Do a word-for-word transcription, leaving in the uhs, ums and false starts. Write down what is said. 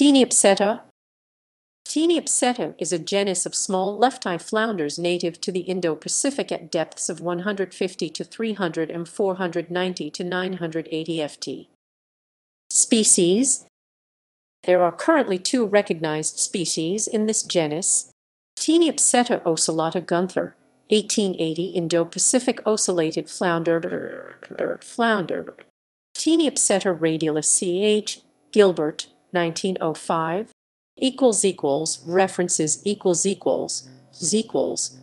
Taeniopsetta. Taeniopsetta is a genus of small left-eye flounders native to the Indo-Pacific at depths of one hundred fifty to three hundred and four hundred ninety to nine hundred eighty F T. Species. There are currently two recognized species in this genus. Taeniopsetta oscillata Gunther, eighteen eighty Indo-Pacific oscillated flounder, flounder. Taeniopsetta radula C H. Gilbert, nineteen oh five. Equals equals references equals equals equals